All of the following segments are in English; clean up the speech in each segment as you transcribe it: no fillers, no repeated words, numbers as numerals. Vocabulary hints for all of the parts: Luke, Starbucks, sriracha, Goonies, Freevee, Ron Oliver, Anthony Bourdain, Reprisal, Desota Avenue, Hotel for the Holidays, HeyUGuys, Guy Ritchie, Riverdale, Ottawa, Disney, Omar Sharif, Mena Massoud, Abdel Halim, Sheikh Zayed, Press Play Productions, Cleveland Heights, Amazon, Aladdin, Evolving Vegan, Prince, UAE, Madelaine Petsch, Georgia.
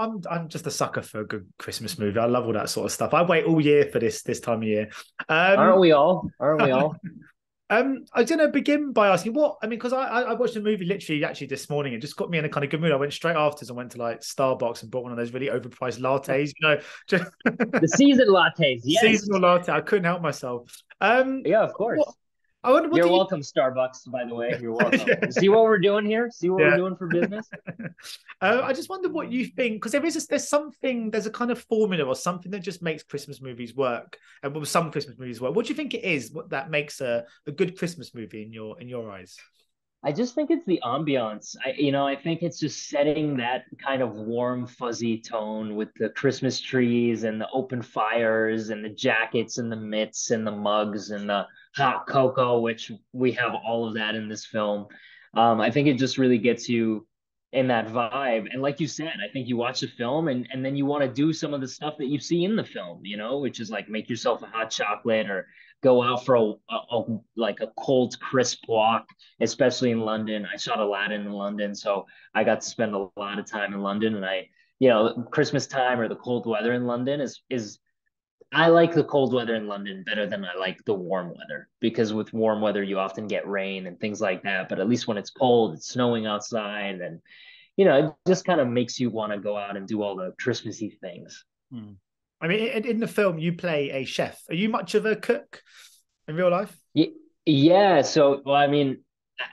I'm just a sucker for a good Christmas movie. I love all that sort of stuff. I wait all year for this time of year. Aren't we all? Aren't we all? I was going to begin by asking what, I mean, because I watched a movie literally actually this morning. It just got me in a kind of good mood. I went straight after and went to like Starbucks and bought one of those really overpriced lattes, you know. Just the seasoned lattes, yes. Seasonal latte. I couldn't help myself. Yeah, of course. What you're welcome, Starbucks, by the way. You're welcome. Yeah. See what we're doing here? See what we're doing for business? I just wonder what you think, because there's a kind of formula or something that just makes Christmas movies work, and well, some Christmas movies work. What do you think it is that makes a good Christmas movie in your eyes? I just think it's the ambiance. I think it's just setting that kind of warm, fuzzy tone with the Christmas trees and the open fires and the jackets and the mitts and the mugs and the hot cocoa, which we have all of that in this film. I think it just really gets you in that vibe. And like you said, I think you watch the film and then you want to do some of the stuff that you see in the film, you know, which is like make yourself a hot chocolate or go out for a cold, crisp walk, especially in London. I shot Aladdin in London, so I got to spend a lot of time in London. And Christmas time or the cold weather in London I like the cold weather in London better than I like the warm weather, because with warm weather, you often get rain and things like that. But at least when it's cold, it's snowing outside. And, it just kind of makes you want to go out and do all the Christmassy things. Hmm. I mean, in the film, you play a chef. Are you much of a cook in real life? Yeah. So, well, I mean,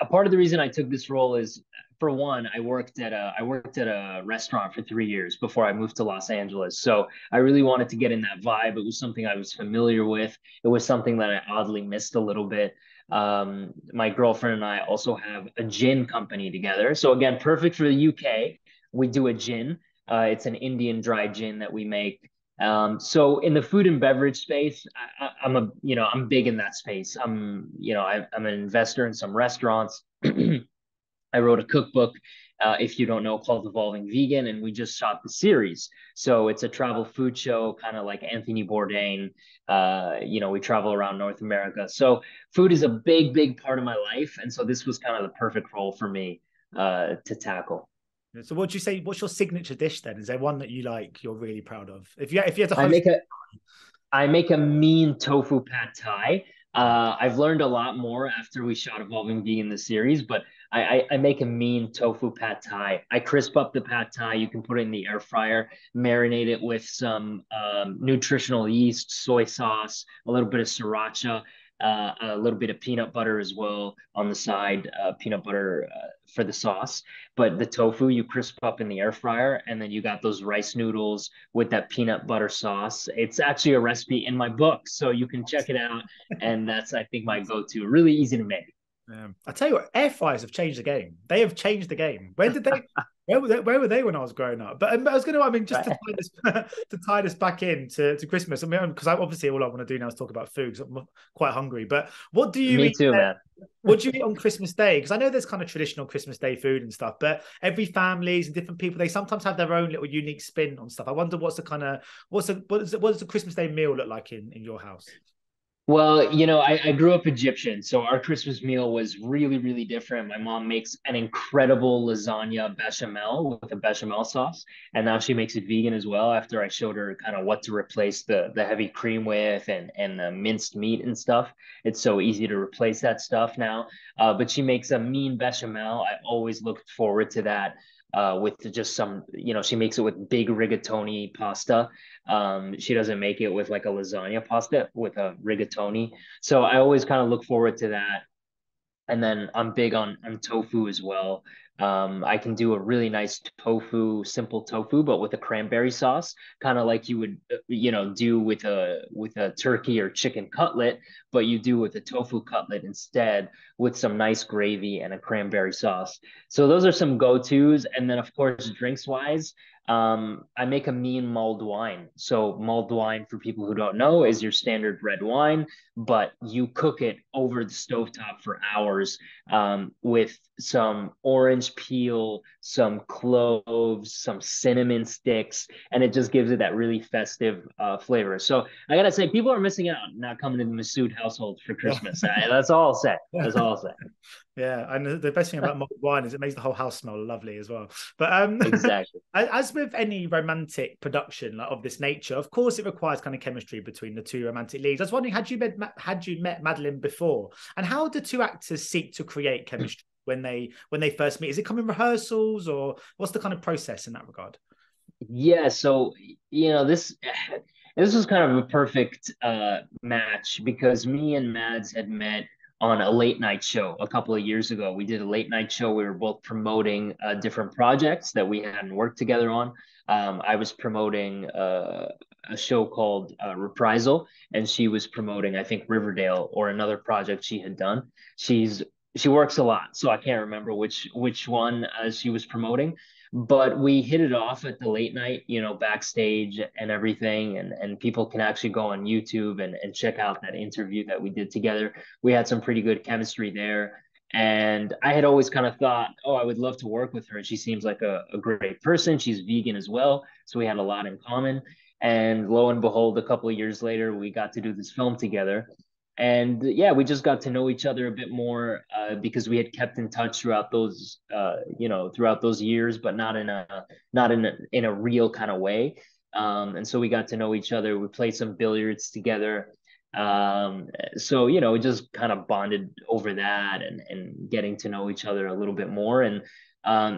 a part of the reason I took this role is, for one, I worked at a restaurant for 3 years before I moved to Los Angeles. So I really wanted to get in that vibe. It was something I was familiar with. It was something that I oddly missed a little bit. My girlfriend and I also have a gin company together. So again, perfect for the UK. We do a gin. It's an Indian dry gin that we make. So in the food and beverage space, I'm big in that space. I'm an investor in some restaurants. I wrote a cookbook, if you don't know, called Evolving Vegan, and we just shot the series. So it's a travel food show, kind of like Anthony Bourdain. We travel around North America. So food is a big, big part of my life. And so this was kind of the perfect role for me to tackle. So what do you say? What's your signature dish then? Is there one that you like, you're really proud of? If you had to host... I make a mean tofu pad thai. I've learned a lot more after we shot Evolving Vegan in the series, but I make a mean tofu pad thai. I crisp up the pad thai. You can put it in the air fryer, marinate it with some nutritional yeast, soy sauce, a little bit of sriracha, a little bit of peanut butter as well on the side, peanut butter for the sauce. But the tofu you crisp up in the air fryer, and then you got those rice noodles with that peanut butter sauce. It's actually a recipe in my book, so you can check it out. And that's, I think, my go-to. Really easy to make. I tell you what, air fryers have changed the game. They have changed the game. Where were they when I was growing up? But I was going to, I mean, just to tie this back in to Christmas. I mean, because obviously all I want to do now is talk about food, because I'm quite hungry. But what do you eat? Me too, man. What do you eat on Christmas Day? Because I know there's kind of traditional Christmas Day food and stuff, but every families and different people, they sometimes have their own little unique spin on stuff. I wonder what does the Christmas Day meal look like in your house? Well, I grew up Egyptian, so our Christmas meal was really, really different. My mom makes an incredible lasagna bechamel with a bechamel sauce, and now she makes it vegan as well after I showed her kind of what to replace the heavy cream with and the minced meat and stuff. It's so easy to replace that stuff now, but she makes a mean bechamel. I always looked forward to that. With just some, she makes it with big rigatoni pasta. She doesn't make it with like a lasagna pasta, with a rigatoni. So I always kind of look forward to that. And then I'm big on tofu as well. I can do a really nice simple tofu, but with a cranberry sauce, kind of like you would, do with a turkey or chicken cutlet, but you do with a tofu cutlet instead, with some nice gravy and a cranberry sauce. So those are some go-tos. And then of course, drinks wise, I make a mean mulled wine. So mulled wine, for people who don't know, is your standard red wine, but you cook it over the stovetop for hours with some orange peel, some cloves, some cinnamon sticks, and it just gives it that really festive flavor. So I gotta say, people are missing out not coming to the Massoud household for Christmas. That's all I'll say. Yeah, and the best thing about mulled wine is it makes the whole house smell lovely as well. But exactly. As with any romantic production of this nature, of course, it requires kind of chemistry between the two romantic leads. I was wondering, had you met Madelaine before, and how do two actors seek to create chemistry when they first meet? Is it coming rehearsals, or what's the kind of process in that regard? Yeah, so this was kind of a perfect match, because me and Mads had met on a late night show a couple of years ago. We did a late night show. We were both promoting different projects that we hadn't worked together on. I was promoting a show called Reprisal, and she was promoting, I think, Riverdale or another project she had done. She works a lot, so I can't remember which one she was promoting. But we hit it off at the late night, backstage and everything. And people can actually go on YouTube and check out that interview that we did together. We had some pretty good chemistry there. And I had always kind of thought, oh, I would love to work with her. She seems like a great person. She's vegan as well. So we had a lot in common. And lo and behold, a couple of years later, we got to do this film together. And yeah, we just got to know each other a bit more because we had kept in touch throughout those, throughout those years, but not in a real kind of way. And so we got to know each other. We played some billiards together. So we just kind of bonded over that and getting to know each other a little bit more. And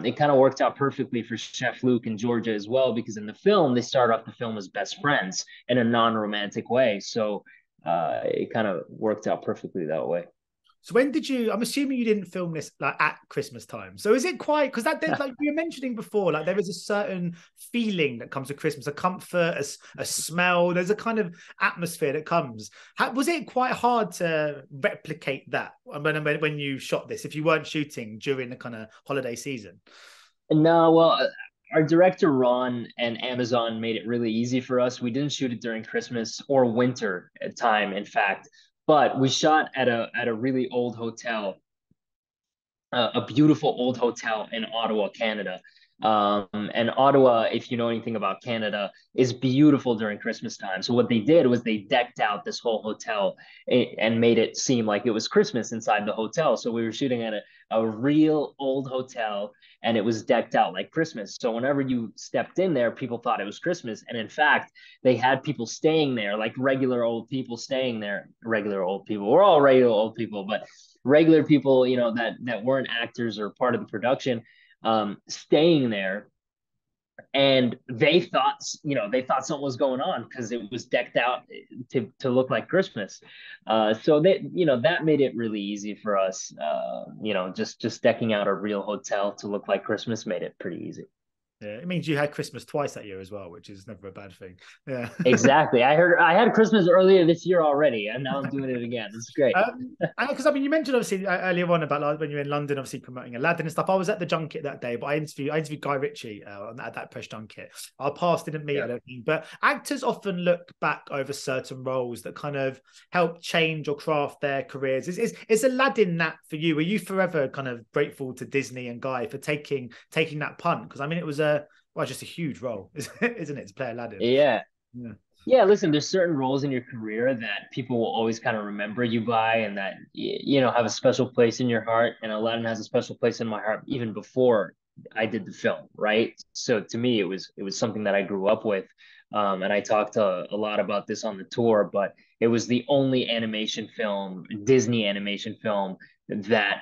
it kind of worked out perfectly for Chef Luke and Georgia as well, because in the film they start off the film as best friends in a non-romantic way. So. It kind of worked out perfectly that way. So when did you, I'm assuming you didn't film this like at Christmas time. So is it quite, because that like you were mentioning before, like there is a certain feeling that comes with Christmas, a comfort, a smell, there's a kind of atmosphere that comes. Was it quite hard to replicate that when you shot this, if you weren't shooting during the kind of holiday season? No, well, our director, Ron, and Amazon made it really easy for us. We didn't shoot it during Christmas or winter time, in fact, but we shot at a really old hotel, a beautiful old hotel in Ottawa, Canada. And Ottawa, if you know anything about Canada, is beautiful during Christmas time. So what they did was they decked out this whole hotel and made it seem like it was Christmas inside the hotel. So we were shooting at a real old hotel, and it was decked out like Christmas. So whenever you stepped in there, people thought it was Christmas. And in fact, they had people staying there, like regular old people staying there. Regular old people. We're all regular old people, but regular people, that weren't actors or part of the production, staying there. And they thought something was going on because it was decked out to look like Christmas. So that, that made it really easy for us. Just decking out a real hotel to look like Christmas made it pretty easy. Yeah, it means you had Christmas twice that year as well, which is never a bad thing. Yeah, exactly. I had Christmas earlier this year already, and now I'm doing it again. It's great. Because you mentioned obviously earlier on about like, when you were in London, obviously promoting Aladdin and stuff. I was at the junket that day, but I interviewed Guy Ritchie at that press junket. Our paths didn't meet, I don't think. But actors often look back over certain roles that kind of help change or craft their careers. Is Aladdin that for you? Are you forever kind of grateful to Disney and Guy for taking that punt? Because I mean, it was just a huge role, isn't it, to play Aladdin? Yeah. Listen, there's certain roles in your career that people will always kind of remember you by, and that have a special place in your heart. And Aladdin has a special place in my heart, even before I did the film, right? So to me, it was something that I grew up with, and I talked a lot about this on the tour. But it was the only Disney animation film that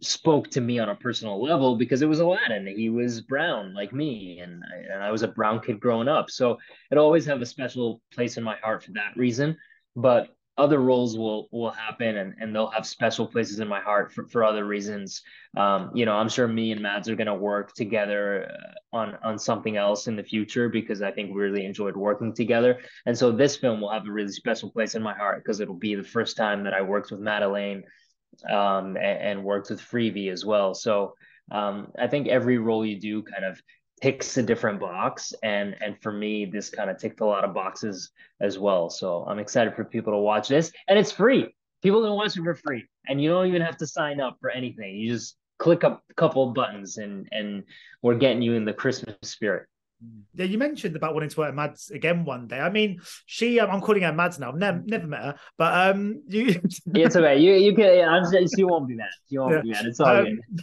spoke to me on a personal level, because it was Aladdin. He was brown like me, and I was a brown kid growing up. So it always have a special place in my heart for that reason. But other roles will happen, and they'll have special places in my heart for other reasons. I'm sure me and Mads are going to work together on something else in the future, because I think we really enjoyed working together. And so this film will have a really special place in my heart, because it'll be the first time that I worked with Madelaine and worked with Freevee as well. So I think every role you do kind of ticks a different box, and for me this kind of ticked a lot of boxes as well. So I'm excited for people to watch this, and it's free. People can watch it for free, and you don't even have to sign up for anything. You just click a couple buttons, and we're getting you in the Christmas spirit. Yeah, you mentioned about wanting to work at Mads again one day. I mean, I'm calling her Mads now. I've never met her, but you. It's okay. You can. I'm just, she won't be mad. It's all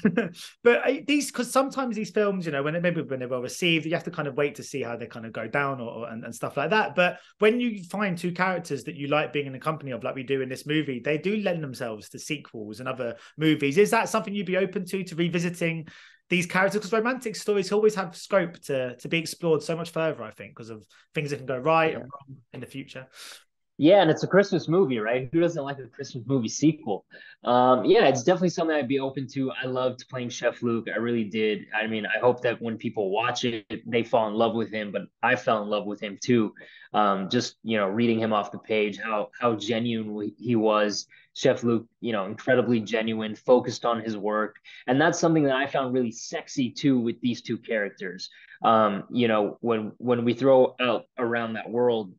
good. But because sometimes these films, when they're well received, you have to kind of wait to see how they kind of go down and stuff like that. But when you find two characters that you like being in the company of, like we do in this movie, they do lend themselves to sequels and other movies. Is that something you'd be open to revisiting these characters? Because romantic stories always have scope to be explored so much further, I think, because of things that can go right and wrong in the future. Yeah, and it's a Christmas movie, right? Who doesn't like a Christmas movie sequel? Yeah, it's definitely something I'd be open to. I loved playing Chef Luke. I really did. I mean, I hope that when people watch it, they fall in love with him, but I fell in love with him too. Just, reading him off the page, how genuine he was. Chef Luke, incredibly genuine, focused on his work. And that's something that I found really sexy too with these two characters. When we throw out around that word,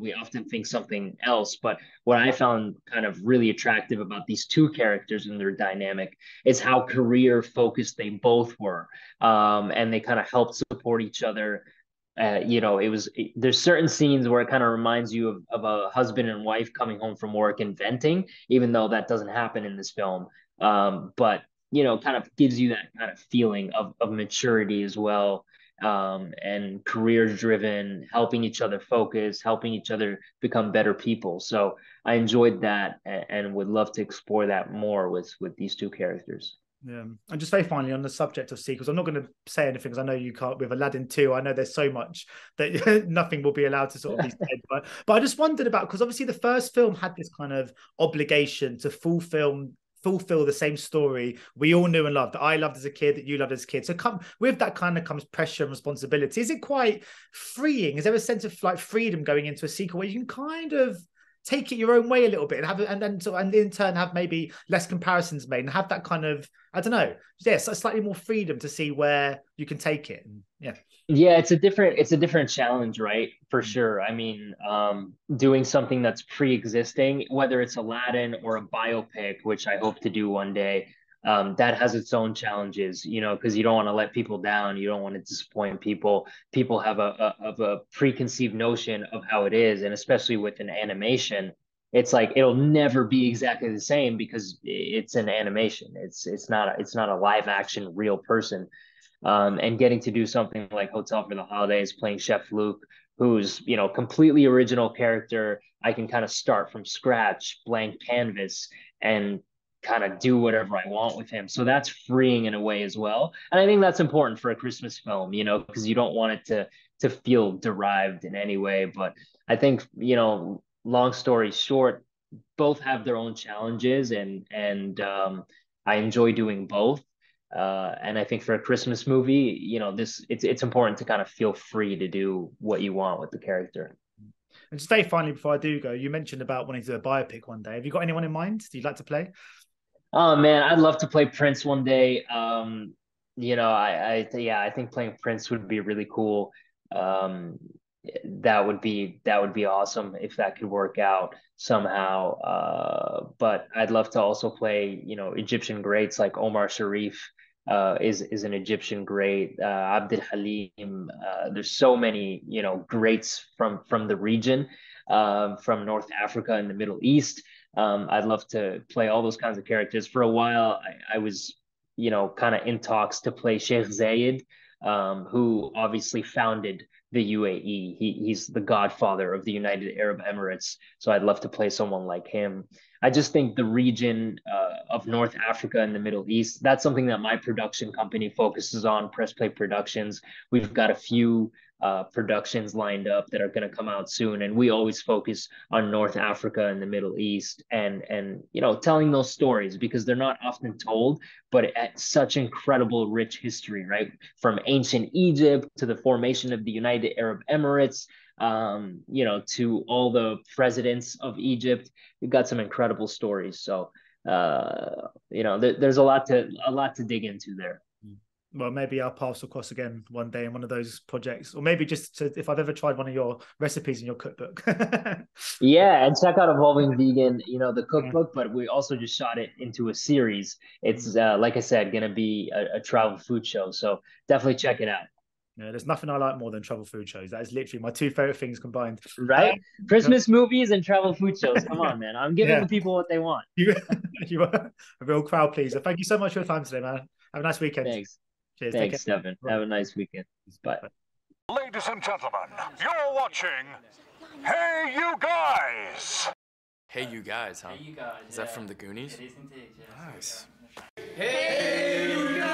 we often think something else, but what I found kind of really attractive about these two characters and their dynamic is how career focused they both were, and they kind of helped support each other. There's certain scenes where it kind of reminds you of a husband and wife coming home from work and venting, even though that doesn't happen in this film, but kind of gives you that kind of feeling of maturity as well, and career driven, helping each other focus, helping each other become better people. So I enjoyed that and would love to explore that more with these two characters. Yeah. And just very finally, on the subject of sequels, I'm not going to say anything because I know you can't with Aladdin 2. I know there's so much that nothing will be allowed to sort of be said. But I just wondered about, because obviously the first film had this kind of obligation to fulfill the same story we all knew and loved, that I loved as a kid, that you loved as a kid. So come with that kind of comes pressure and responsibility. Is it quite freeing? Is there a sense of like freedom going into a sequel where you can kind of take it your own way a little bit and in turn have maybe less comparisons made and have that kind of, a slightly more freedom to see where you can take it? Yeah, it's a different challenge, right? For sure. I mean, doing something that's pre-existing, whether it's Aladdin or a biopic, which I hope to do one day, that has its own challenges, because you don't want to let people down. You don't want to disappoint people. People have a preconceived notion of how it is, and especially with an animation, it's like it'll never be exactly the same because it's an animation. It's not a live action real person. And getting to do something like Hotel for the Holidays, playing Chef Luke, who's completely original character, I can kind of start from scratch, blank canvas, and kind of do whatever I want with him. So that's freeing in a way as well. And I think that's important for a Christmas film, because you don't want it to feel derived in any way. But I think, long story short, both have their own challenges, and I enjoy doing both. And I think for a Christmas movie, it's important to kind of feel free to do what you want with the character. And just very finally, before I do go, you mentioned about wanting to do a biopic one day. Have you got anyone in mind that you'd like to play? Oh man, I'd love to play Prince one day. I think playing Prince would be really cool. That would be awesome if that could work out somehow. But I'd love to also play, Egyptian greats like Omar Sharif is an Egyptian great. Abdel Halim. There's so many, greats from the region, from North Africa and the Middle East. I'd love to play all those kinds of characters. For a while, I was, kind of in talks to play Sheikh Zayed, who obviously founded the UAE. He's the godfather of the United Arab Emirates. So I'd love to play someone like him. I just think the region of North Africa and the Middle East, that's something that my production company focuses on, Press Play Productions. We've got a few productions lined up that are going to come out soon. And we always focus on North Africa and the Middle East and telling those stories because they're not often told, but at such incredible rich history, right? From ancient Egypt to the formation of the United Arab Emirates, to all the presidents of Egypt. We've got some incredible stories. So, there's a lot to dig into there. Well, maybe I'll pass across again one day in one of those projects, or maybe if I've ever tried one of your recipes in your cookbook. Yeah, and check out Evolving Vegan, the cookbook, but we also just shot it into a series. It's, like I said, going to be a travel food show. So definitely check it out. You know, there's nothing I like more than travel food shows. That is literally my two favorite things combined. Right? Christmas movies and travel food shows. Come on, man. I'm giving the people what they want. You are a real crowd pleaser. Thank you so much for your time today, man. Have a nice weekend. Thanks. Cheers. Thanks, Stephen. Have a nice weekend. Bye. Ladies and gentlemen, you're watching Hey You Guys. Hey You Guys, huh? Hey You Guys. Is that from the Goonies? It is indeed, yes. Nice. Hey You Guys.